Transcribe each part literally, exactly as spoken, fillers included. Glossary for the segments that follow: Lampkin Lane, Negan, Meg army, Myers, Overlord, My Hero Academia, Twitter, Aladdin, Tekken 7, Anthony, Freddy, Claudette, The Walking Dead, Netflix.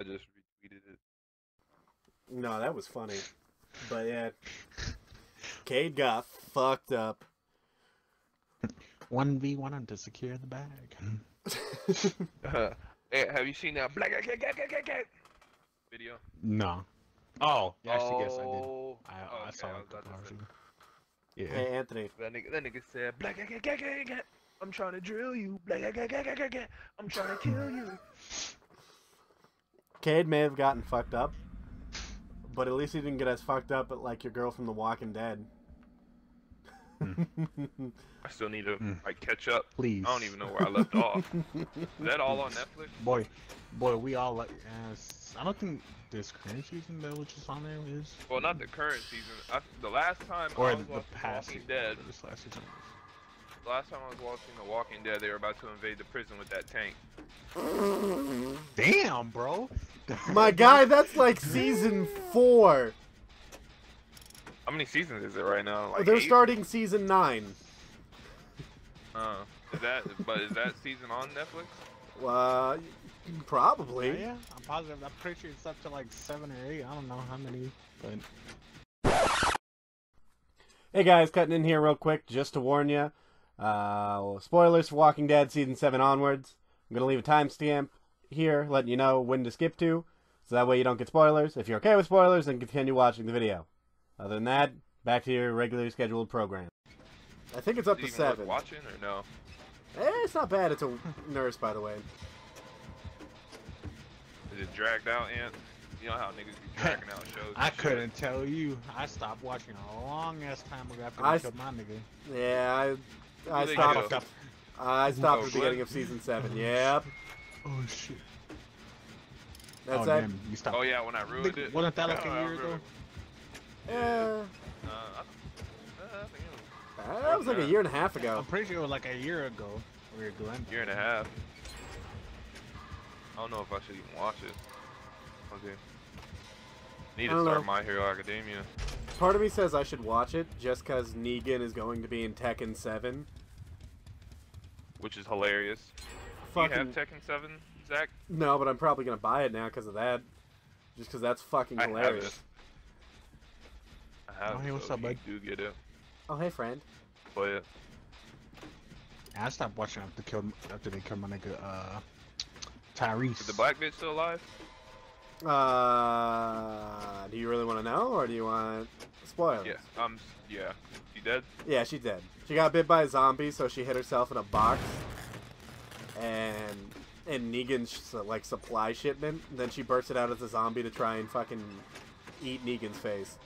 I just retweeted it. No, that was funny. But yeah, Cade got fucked up. one v one on to secure the bag. uh, hey, have you seen that black video? No. Oh, I actually oh, guess I did. I, oh, I okay, saw I it. Say... Yeah. Hey, Anthony. That nigga, that nigga said, black, I'm trying to drill you. Black, I'm trying to kill you. Cade may have gotten fucked up, but at least he didn't get as fucked up at, like, your girl from The Walking Dead. Mm. I still need to mm. like, catch up. Please. I don't even know where I left off. Is that all on Netflix? Boy, boy, we all like. Uh, I don't think this current season that which is on there is. Well, not the current season. I, the last time or I was the watching past The Walking Dead. This last season. The last time I was watching The Walking Dead, they were about to invade the prison with that tank. Damn, bro. My guy, that's like season four. How many seasons is it right now? Like They're eight? starting season nine. Uh, is that? But is that season on Netflix? Well, uh, probably. Yeah, yeah, I'm positive. I'm pretty sure it's up to like seven or eight. I don't know how many. But hey guys, cutting in here real quick just to warn you. Uh, spoilers for Walking Dead season seven onwards. I'm gonna leave a timestamp here, letting you know when to skip to, so that way you don't get spoilers. If you're okay with spoilers, then continue watching the video. Other than that, back to your regularly scheduled program. I think it's up to seven. Is it even worth watching or no? Eh, it's not bad. It's a nurse, by the way. Is it dragged out, Ant? You know how niggas be dragging out shows. I couldn't shit. tell you. I stopped watching a long ass time ago after I killed my nigga. Yeah, I, I stopped. Up. I stopped oh, at the beginning of season seven. Yep. Oh shit. That's oh, it. Damn, you stopped. Oh yeah, when I ruined I think, it. Wasn't that like yeah, a year ago? Yeah. Uh, I, I, I that was like a year and a half ago. I'm pretty sure it was like a year ago. We were doing year and a half. I don't know if I should even watch it. Okay. Need to start know. My Hero Academia. Part of me says I should watch it just because Negan is going to be in Tekken seven, which is hilarious. Fucking... Do you have Tekken seven, Zach? No, but I'm probably gonna buy it now because of that. Just because that's fucking hilarious. Oh, hey, what's so up, bud? Do get it. Oh, hey, friend. Play it. I stopped watching after, killed, after they killed my nigga, uh, Tyrese. Is the black bitch still alive? Uh, do you really want to know, or do you want spoilers? Yeah, um, yeah. She dead? Yeah, she dead. She got bit by a zombie, so she hit herself in a box. And in Negan's, like, supply shipment. And then she bursted out as a zombie to try and fucking eat Negan's face.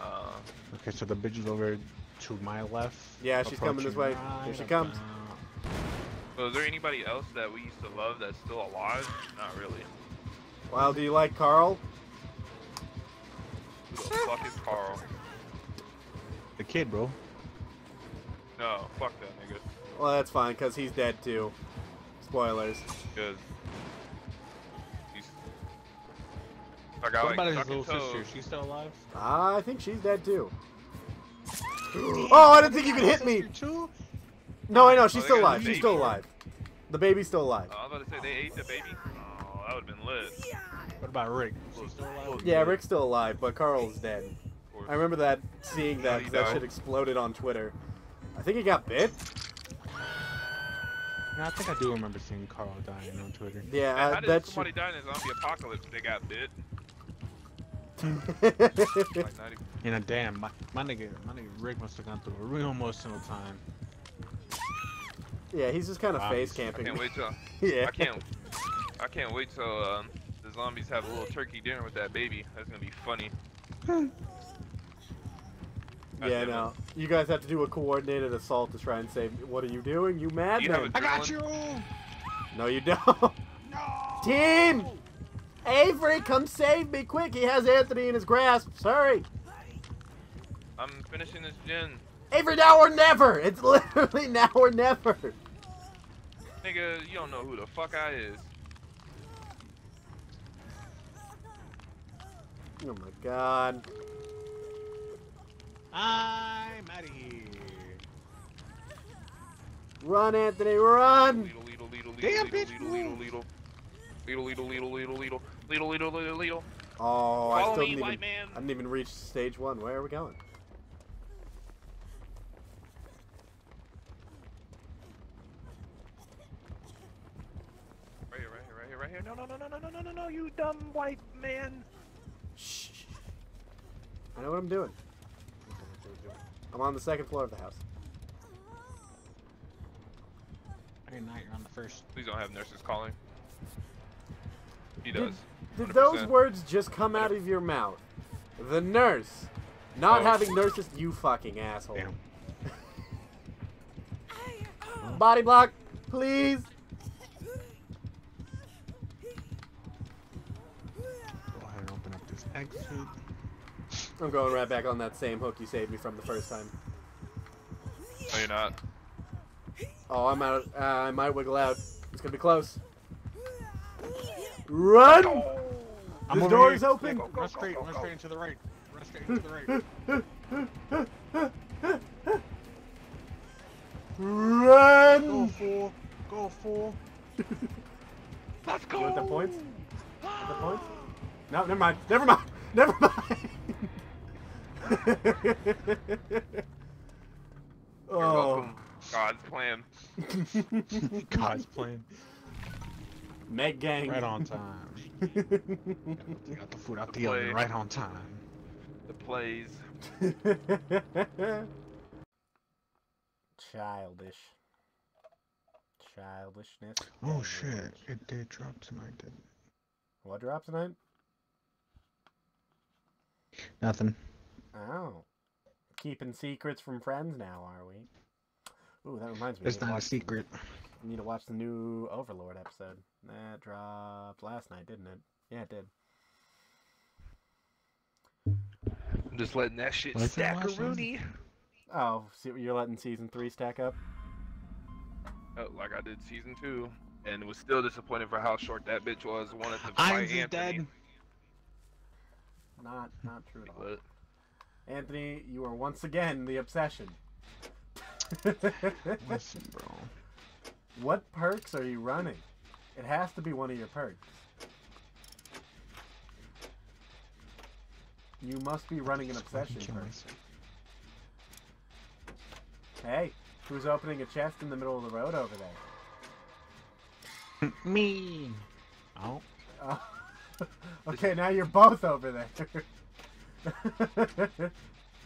Uh, okay, so the bitch is over to my left. Yeah, she's coming this way. Right Here she comes. So is there anybody else that we used to love that's still alive? Not really. Well, do you like Carl? Who the fuck is Carl? The kid, bro. No, fuck that nigga. Well, that's fine, because he's dead too. Spoilers. Good. Like what I, like, about his little toes. sister? She's still alive? Uh, I think she's dead too. Oh, I didn't think you could hit me! Too? No, I know, she's oh, still alive. She's still alive. The baby's still alive. Uh, I was about to say, they ate the baby? Oh, that would've been lit. What about Rick? She's still alive? Yeah, Rick's still alive, but Carl's dead. I remember that, seeing that, because that shit exploded on Twitter. I think he got bit? No, I think I do remember seeing Carl dying on Twitter. Yeah, Man, uh, how did that somebody should... die in a zombie apocalypse if they got bit? In a damn, my, my nigga, my nigga Rick must have gone through a real emotional time. Yeah, he's just kind of face camping. I can't wait till yeah. I can't, I can't wait till um, the zombies have a little turkey dinner with that baby. That's gonna be funny. Yeah, no, you guys have to do a coordinated assault to try and save. What are you doing, you madman? I got you. No, you don't. No. Team. Avery, come save me quick! He has Anthony in his grasp. Sorry. I'm finishing this gin. Avery, now or never! It's literally now or never. Nigga, you don't know who the fuck I is. Oh my god. I'm out of here. Run, Anthony, run! Leedle, leedle, leedle, leedle, Damn leedle, bitch! Leedle, leedle, leedle. Leadle, leadle, leadle, leadle, leadle, leadle, leadle, leadle, leadle. Oh, I still didn't even, I didn't even reach stage one. Where are we going? Right here, right here, right here, right here. No, no, no, no, no, no, no, no, you dumb white man. Shh. I know what I'm doing. I'm on the second floor of the house. I didn't know you're on the first. Please don't have nurses calling. He does. Did, did those words just come out of your mouth? The nurse. Not oh. having nurses, you fucking asshole. Body block, please. Go ahead and open up this exit. I'm going right back on that same hook you saved me from the first time. No, you're not. Oh, I'm out. Uh, I might wiggle out. It's gonna be close. Run! Oh. The door is open. Yeah, go, go, run straight, go, go, go. Run straight into the right. Run straight into the right. Run! Go fool! Go fool! Let's go! You want the points? Want the points? No, never mind. Never mind. Never mind. Oh. God's plan. God's plan. Meg gang. Right on time. got, the, got the food out the, the oven right on time. The plays. Childish. Childishness. Oh shit, it did drop tonight, didn't it? What dropped tonight? Nothing. Oh. Keeping secrets from friends now, are we? Ooh, that reminds me. It's not a secret. We need to watch the new Overlord episode. That dropped last night, didn't it? Yeah, it did. I'm just letting that shit Let's stack a Rooney. Oh, so you're letting season three stack up? Oh, like I did season two, and was still disappointed for how short that bitch was. Wanted to fight Anthony. Dead. Not, not true at all. But... Anthony, you are once again the obsession. Listen, bro. What perks are you running? It has to be one of your perks. You must be running an obsession perk. Hey, who's opening a chest in the middle of the road over there? Me. Oh. oh. Okay, now you're both over there.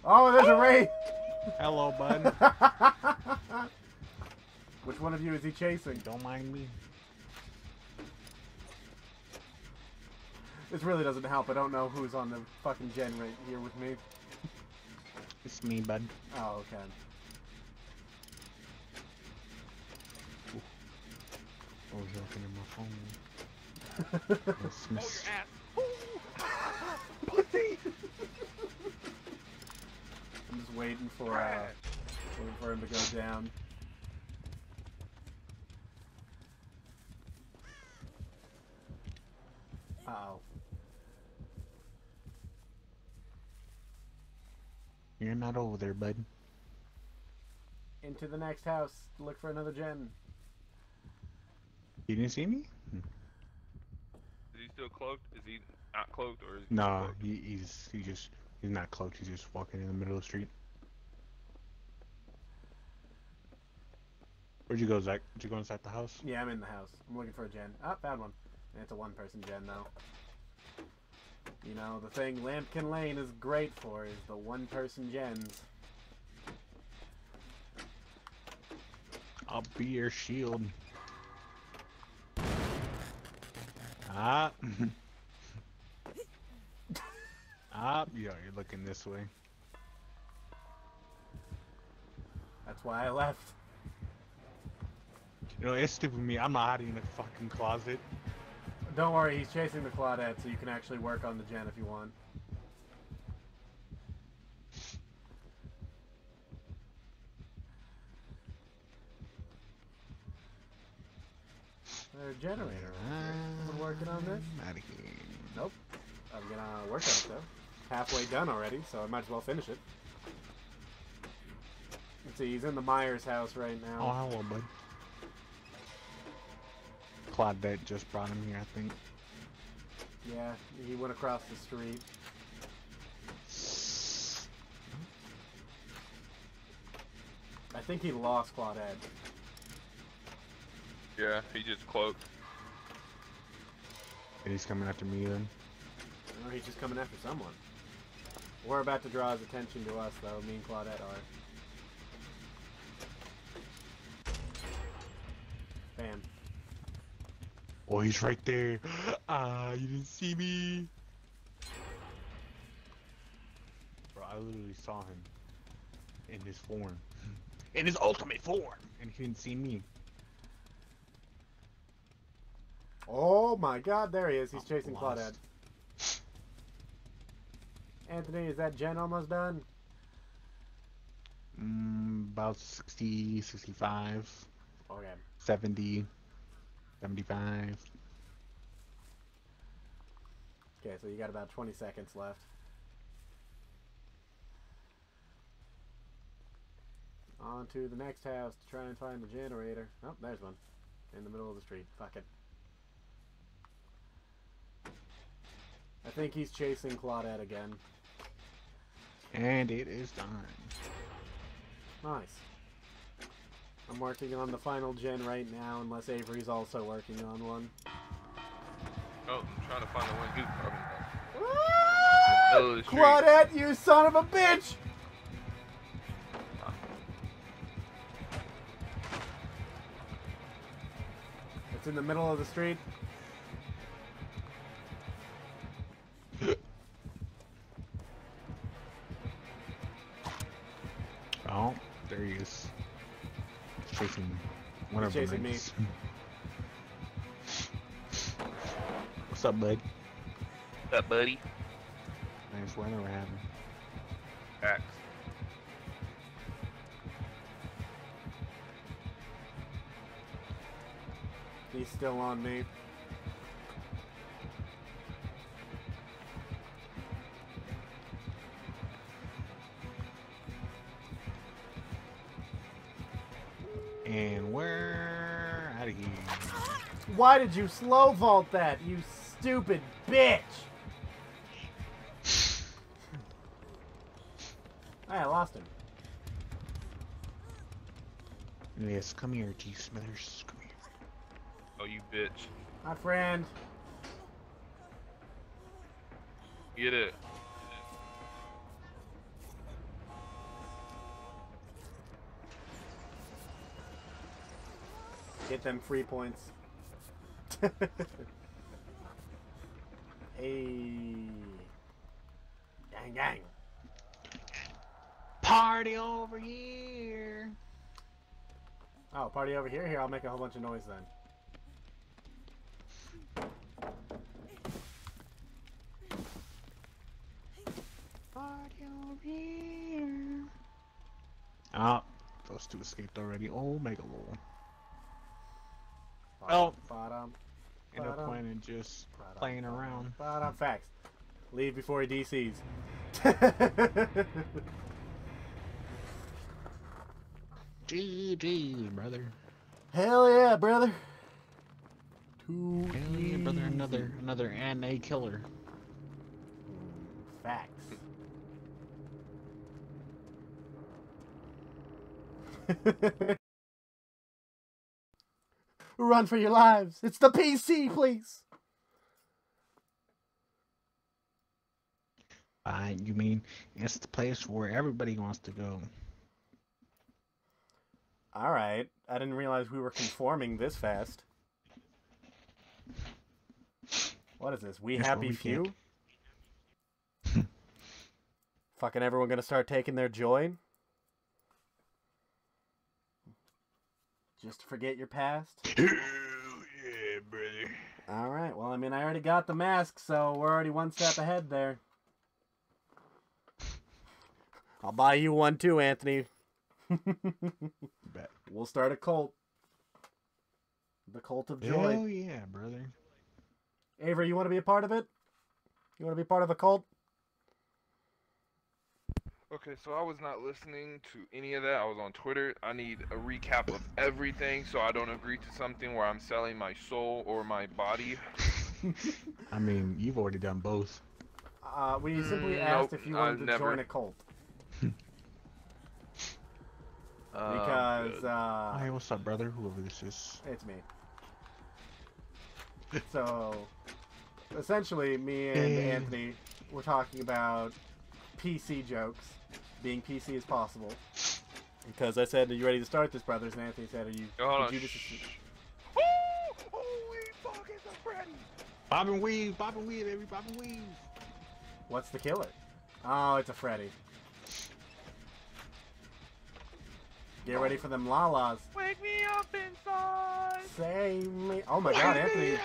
Oh, there's a raid. Hello, bud. Which one of you is he chasing? Don't mind me. This really doesn't help. I don't know who's on the fucking gen right here with me. It's me, bud. Oh, okay. Ooh. Oh, he's opening my phone. Yes, miss. Oh, your ass. Pussy! I'm just waiting for, uh, waiting for him to go down. Uh-oh. You're not over there, bud. Into the next house. Look for another gen. You didn't see me? Is he still cloaked? Is he not cloaked? Or is he nah, he, he's, he just... He's not cloaked, he's just walking in the middle of the street. Where'd you go, Zach? Did you go inside the house? Yeah, I'm in the house. I'm looking for a gen. Ah, found one. And it's a one-person gen, though. You know, the thing Lampkin Lane is great for is the one-person gens. I'll be your shield. Ah. Ah, yo, you're looking this way. That's why I left. You know, it's stupid me. I'm not hiding in the fucking closet. Don't worry, he's chasing the Claudette, so you can actually work on the gen if you want. There's a generator right here. We're working on this? Not again. Nope. I'm gonna work on it, though. Halfway done already, so I might as well finish it. Let's see, he's in the Myers house right now. Oh, hello, bud. Claudette just brought him here, I think. Yeah, he went across the street. I think he lost Claudette. Yeah, he just cloaked. And he's coming after me then? Or he's just coming after someone. We're about to draw his attention to us though, me and Claudette are. Bam. Oh, he's right there. Ah, you didn't see me. Bro, I literally saw him. In his form. In his ultimate form! And he didn't see me. Oh my god, there he is. He's I'm chasing Claudette. Anthony, is that gen almost done? Mm, about sixty, sixty-five. Okay. seventy, seventy-five. Okay, so you got about twenty seconds left. On to the next house to try and find the generator. Oh, there's one. In the middle of the street. Fuck it. I think he's chasing Claudette again. And it is done. Nice. I'm working on the final gen right now, unless Avery's also working on one. Oh, I'm trying to find the one who probably does. Claudette, you son of a bitch! It's in the middle of the street. Oh, there he is. He's chasing one of them. Chasing me. What's up, bud? What's up, buddy? Nice weather we're having. Facts. He's still on me. And we're out of here. Why did you slow vault that, you stupid bitch? I lost him. Yes, come here, G. Smithers. Come here. Oh, you bitch. My friend. Get it. Get them free points. Hey. Gang, gang. Party over here. Oh, party over here? Here, I'll make a whole bunch of noise then. Party over here. Oh, those two escaped already. Oh, Mega Lord. Oh, bottom. End up playing and just bottom, playing around. Bottom facts. Leave before he D Cs. G G, brother. Hell yeah, brother. Two. Hell yeah, brother. Another, another anime killer. Facts. Run for your lives. It's the P C, please. Uh, you mean it's the place where everybody wants to go. All right. I didn't realize we were conforming this fast. What is this? We That's happy we few? Fucking everyone gonna start taking their joy? Just forget your past? Hell yeah, brother. Alright, well, I mean, I already got the mask, so we're already one step ahead there. I'll buy you one too, Anthony. Bet. We'll start a cult. The cult of joy. Hell yeah, brother. Avery, you want to be a part of it? You want to be part of a cult? Okay, so I was not listening to any of that. I was on Twitter. I need a recap of everything so I don't agree to something where I'm selling my soul or my body. I mean, you've already done both. Uh, we simply mm, asked nope, if you wanted uh, to never. join a cult. Because, uh... Hey, what's up, brother? Whoever this is. It's me. So, essentially, me and hey. Anthony were talking about P C jokes, being P C as possible. Because I said, are you ready to start this, brothers? And Anthony said, are you... Oh, you just... Oh, holy fuck, it's a Freddy! Bob and weave, bob and weave, every bob and weave! What's the killer? Oh, it's a Freddy. Get ready for them lalas. Wake me up inside! Save me! Oh my god, Anthony!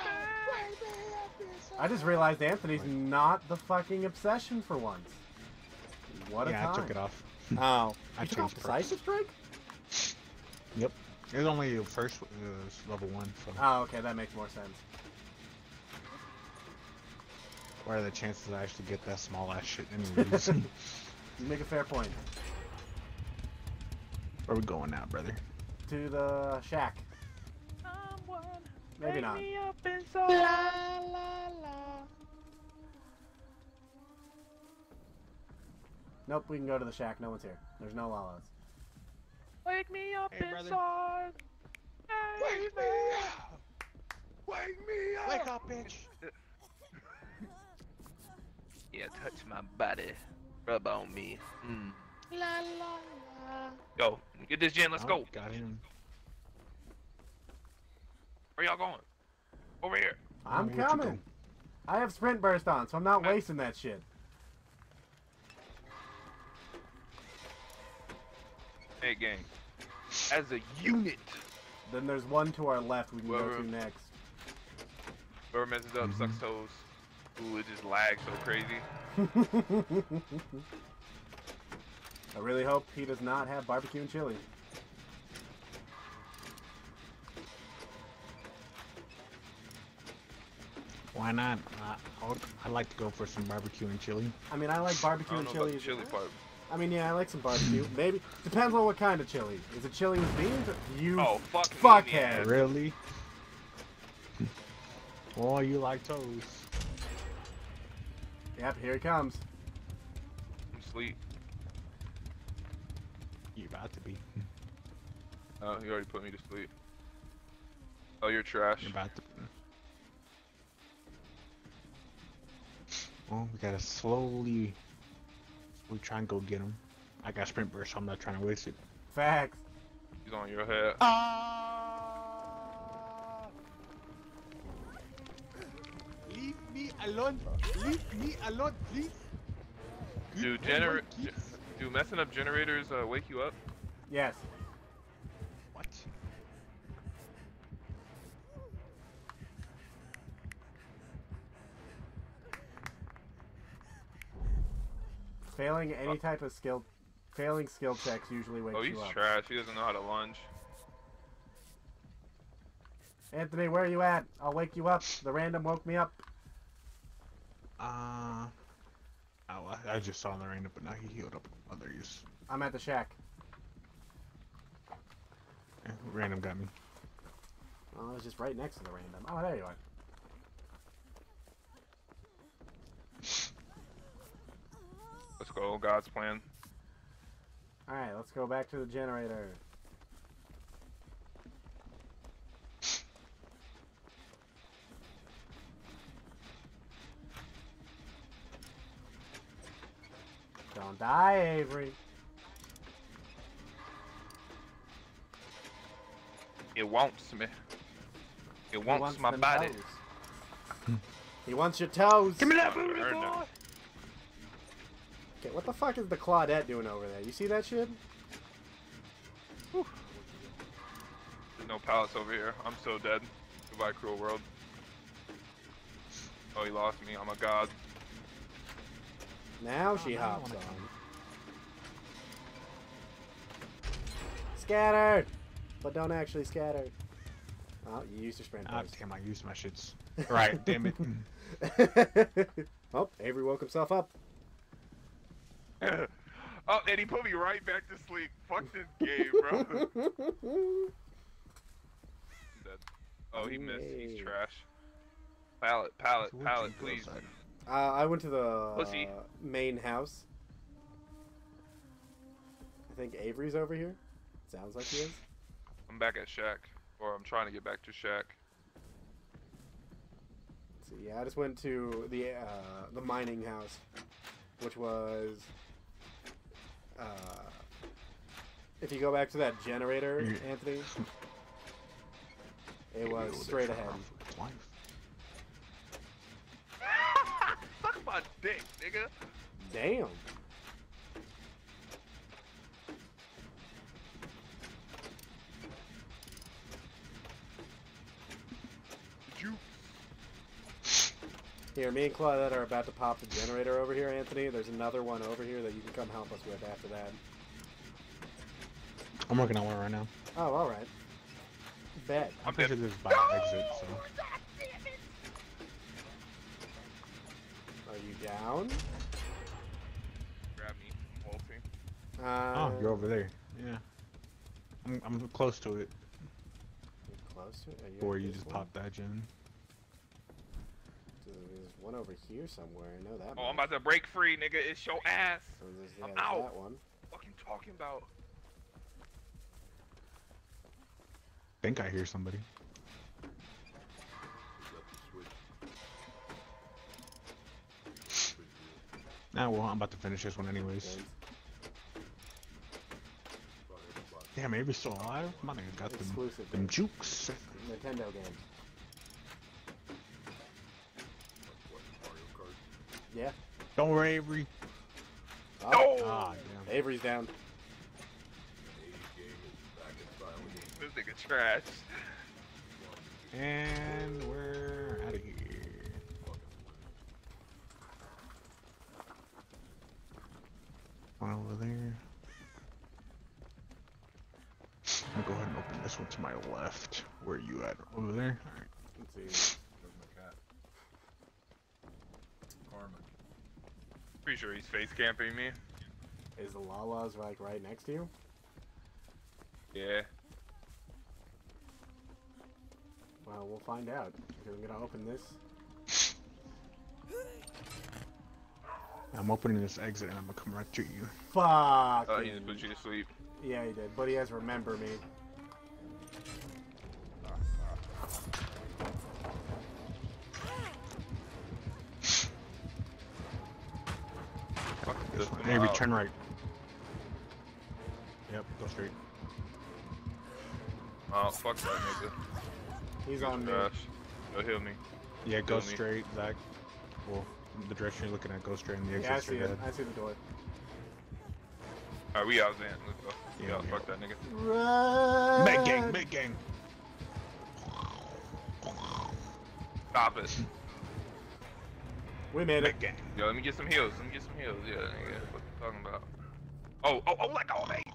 I just realized Anthony's not the fucking obsession for once. What a yeah, time. Yeah, I took it off. Oh. I you took off Decisive Strike? Yep. It was only the first uh, level one, so... Oh, okay, that makes more sense. What are the chances I actually get that small ass shit anyways? You make a fair point. Where are we going now, brother? To the shack. Someone Maybe not. Me up la, la, la. Nope, we can go to the shack. No one's here. There's no lalas. Wake me up hey, inside. Hey, Wake baby. me up. Wake me up. Wake up, bitch. Yeah, touch my body. Rub on me. Mm. La la la. Go. Get this gen, let's oh, go. Got him. Where y'all going? Over here. I'm Where coming. I have sprint burst on, so I'm not okay. wasting that shit. Hey, gang. As a unit. Then there's one to our left we can Whoever. go to next. Whoever messes up mm-hmm. sucks toes. Ooh, it just lags so crazy. I really hope he does not have barbecue and chili. Why not? Uh, I'd like to go for some barbecue and chili. I mean, I like barbecue I don't and know chili. About the chili part. I mean, yeah, I like some barbecue. Maybe depends on what kind of chili. Is it chili with beans? Or you oh, fuck fuckhead! Really? Oh, you like toes. Yep, here he comes. I'm asleep. You're about to be. Oh, you already put me to sleep. Oh, you're trash. You're about to Well, we gotta slowly... We try and go get him. I got sprint burst, so I'm not trying to waste it. Facts. He's on your head. Ah! Leave me alone. Leave me alone, please. Do gener do messing up generators uh, wake you up? Yes. What? Failing any oh. type of skill, failing skill checks usually wakes you up. Oh, he's you trash. Up. He doesn't know how to lunge. Anthony, where are you at? I'll wake you up. The random woke me up. Uh, oh, I just saw him in the rain, but now he healed up. Oh, there he is. I'm at the shack. Yeah, random got me. Oh, I was just right next to the random. Oh, there you are. Let's go, God's plan. Alright, let's go back to the generator. Don't die, Avery. It wants me. It wants, wants my body. He wants your toes. Give me that booty, boy. Okay, what the fuck is the Claudette doing over there? You see that shit? Whew. There's no palace over here. I'm so dead. Goodbye, cruel world. Oh, he lost me. I'm a god. Now she oh, hops on. Scatter! But don't actually scatter. Oh, you used your sprint. Ah, damn, I used my shits. Right, damn it. Oh, Avery woke himself up. Oh, and he put me right back to sleep. Fuck this game, bro. Oh, he missed. He's trash. Pallet, pallet, pallet, please. Uh, I went to the uh, main house. I think Avery's over here. Sounds like he is. I'm back at Shaq, or I'm trying to get back to Shaq. Let's see, yeah, I just went to the uh, the mining house, which was. Uh, if you go back to that generator, Anthony, it was straight ahead. Fuck my dick, nigga. Damn. Here, me and Claudette are about to pop the generator over here, Anthony. There's another one over here that you can come help us with after that. I'm working on one right now. Oh, alright. Bet. I'm pretty sure there's a bio exit, so... Are you down? Grab me. I'm wolfing. Uh, oh, you're over there. Yeah. I'm, I'm close to it. You're close to it? Are you or you just popped that gen. There's one over here somewhere. I know that. Oh, I'm about to break free, nigga. It's your ass. So yeah, I'm out. That one. What are you talking about? I think I hear somebody. Nah, well, I'm about to finish this one anyways. Damn, Avery's still alive? My nigga got them, them jukes. Nintendo games. Yeah. Don't worry, Avery. Oh. No! Ah, damn. Avery's down. This nigga trash. And we're out of here. One over there. I'll go ahead and open this one to my left. Where are you at? Over there? Alright. Let's see. Pretty sure he's face camping me. Is the Lala's like right next to you? Yeah. Well, we'll find out. I'm gonna open this. I'm opening this exit and I'm gonna come right to you. Fuck. Oh, he just put you to sleep. Yeah, he did. But he has remember me. Avery, turn right. Yep, go straight. Oh, fuck that nigga. He's on me. Go heal me. Yeah, go straight, Zach. Well, the direction you're looking at, go straight in the exit. Yeah, I see it. I see the door. Alright, we out, man. Let's go. Yeah, fuck that nigga. Run! Med gang, med gang. Stop it. We made it. Yo, let me get some heals. Let me get some heals. Yeah, nigga. What you talking about? Oh, oh, oh, let go of me.